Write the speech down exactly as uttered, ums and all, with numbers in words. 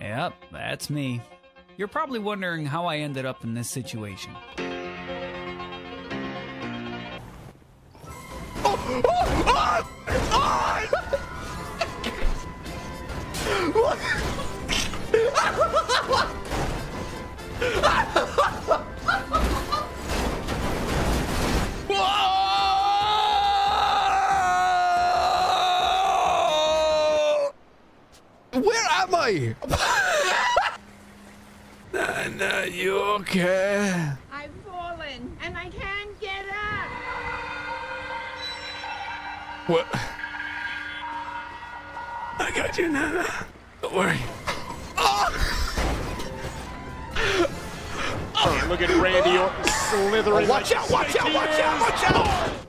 Yep, that's me. You're probably wondering how I ended up in this situation. Oh, oh, oh, oh. Where am I? Nana, you okay? I've fallen and I can't get up. What? I got you, Nana. Don't worry. Oh, look at Randy Orton slithering. Oh, watch out, watch out, watch out, watch out!